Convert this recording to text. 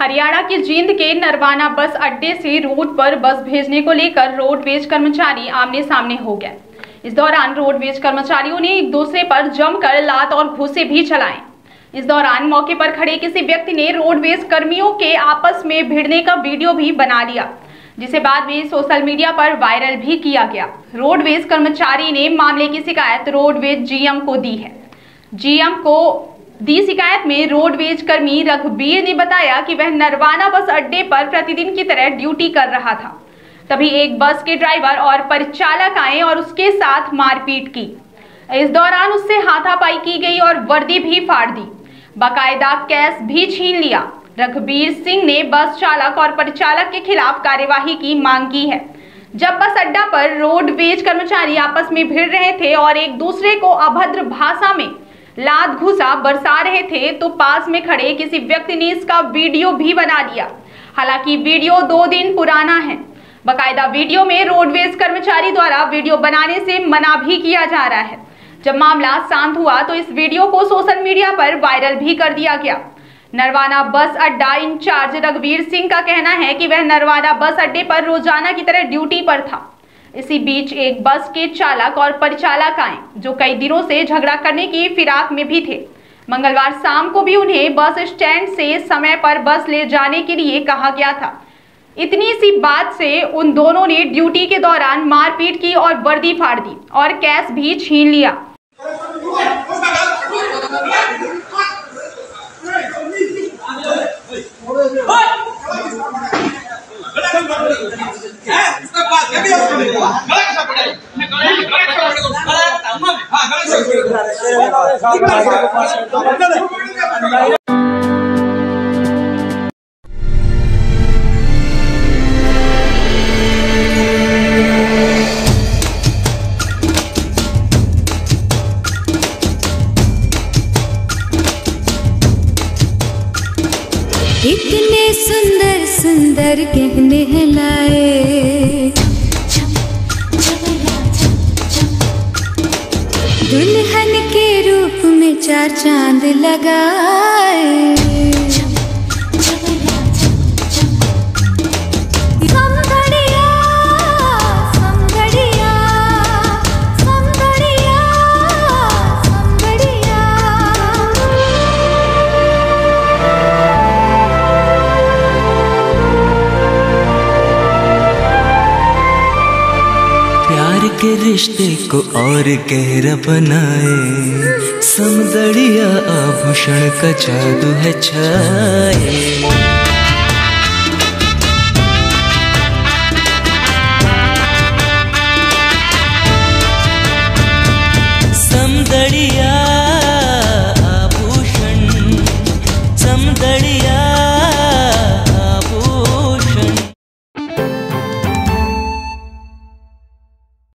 हरियाणा के जींद के नरवाना बस अड्डे से रोड पर बस भेजने को लेकर रोडवेज कर्मचारी आमने सामने हो गए। इस दौरान रोडवेज कर्मचारियों ने एक दूसरे पर जमकर लात और घूंसे भी चलाए। इस दौरान मौके पर खड़े किसी व्यक्ति ने रोडवेज कर्मियों के आपस में भिड़ने का वीडियो भी बना लिया, जिसे बाद में सोशल मीडिया पर वायरल भी किया गया। रोडवेज कर्मचारी ने मामले की शिकायत रोडवेज जीएम को दी है। जीएम को दी शिकायत में रोडवेज कर्मी रघुवीर ने बताया कि वह नरवाना बस अड्डे पर प्रतिदिन की तरह ड्यूटी कर रहा था, तभी एक बस के ड्राइवर और परिचालक आए और उसके साथ मारपीट की। इस दौरान उससे हाथापाई की गई और वर्दी भी फाड़ दी, बाकायदा कैश भी छीन लिया। रघुवीर सिंह ने बस चालक और परिचालक के खिलाफ कार्यवाही की मांग की है। जब बस अड्डा पर रोडवेज कर्मचारी आपस में भिड़ रहे थे और एक दूसरे को अभद्र भाषा में लात घुसा बरसा रहे थे, तो पास में खड़े किसी व्यक्ति ने इसका वीडियो भी बना लिया। हालांकि वीडियो 2 दिन पुराना है। बाकायदा वीडियो में रोडवेज कर्मचारी द्वारा वीडियो बनाने से मना भी किया जा रहा है। जब मामला शांत हुआ तो इस वीडियो को सोशल मीडिया पर वायरल भी कर दिया गया। नरवाना बस अड्डा इंचार्ज रघुवीर सिंह का कहना है कि वह नरवाना बस अड्डे पर रोजाना की तरह ड्यूटी पर था। इसी बीच एक बस के चालक और परिचालक आए, जो कई दिनों से झगड़ा करने की फिराक में भी थे। मंगलवार शाम को भी उन्हें बस स्टैंड से समय पर बस ले जाने के लिए कहा गया था। इतनी सी बात से उन दोनों ने ड्यूटी के दौरान मारपीट की और वर्दी फाड़ दी और कैश भी छीन लिया। गलत इतने सुंदर सुंदर गहने हैं लाए, दुल्हन के रूप में 4 चांद लगाए। के रिश्ते को और गहरा बनाए, समदड़िया आभूषण का जादू है छाए।